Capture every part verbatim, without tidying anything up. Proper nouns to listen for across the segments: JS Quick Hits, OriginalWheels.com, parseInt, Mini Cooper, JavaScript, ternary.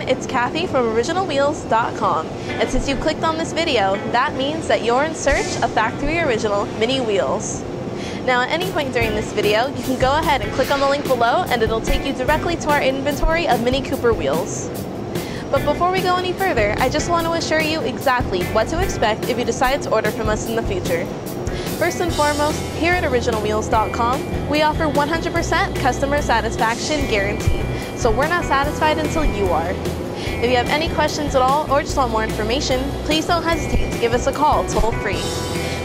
everyone, it's Kathy from Original Wheels dot com, and since you clicked on this video, that means that you're in search of factory original mini wheels. Now at any point during this video, you can go ahead and click on the link below and it'll take you directly to our inventory of Mini Cooper wheels. But before we go any further, I just want to assure you exactly what to expect if you decide to order from us in the future. First and foremost, here at Original Wheels dot com, we offer one hundred percent customer satisfaction guarantee, so we're not satisfied until you are. If you have any questions at all or just want more information, please don't hesitate to give us a call toll free.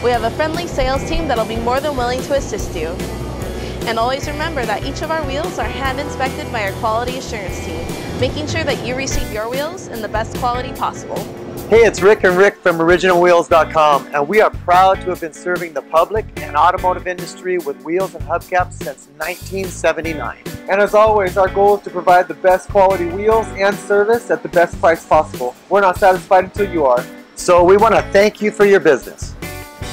We have a friendly sales team that'll be more than willing to assist you. And always remember that each of our wheels are hand inspected by our quality assurance team, making sure that you receive your wheels in the best quality possible. Hey, it's Rick and Rick from Original Wheels dot com, and we are proud to have been serving the public and automotive industry with wheels and hubcaps since nineteen seventy-nine. And as always, our goal is to provide the best quality wheels and service at the best price possible. We're not satisfied until you are. So we want to thank you for your business.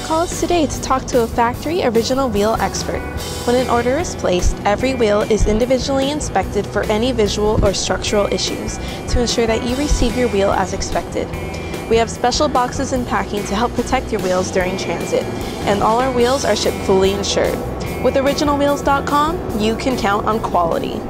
Call us today to talk to a factory original wheel expert. When an order is placed, every wheel is individually inspected for any visual or structural issues to ensure that you receive your wheel as expected. We have special boxes and packing to help protect your wheels during transit, and all our wheels are shipped fully insured. With Original Wheels dot com, you can count on quality.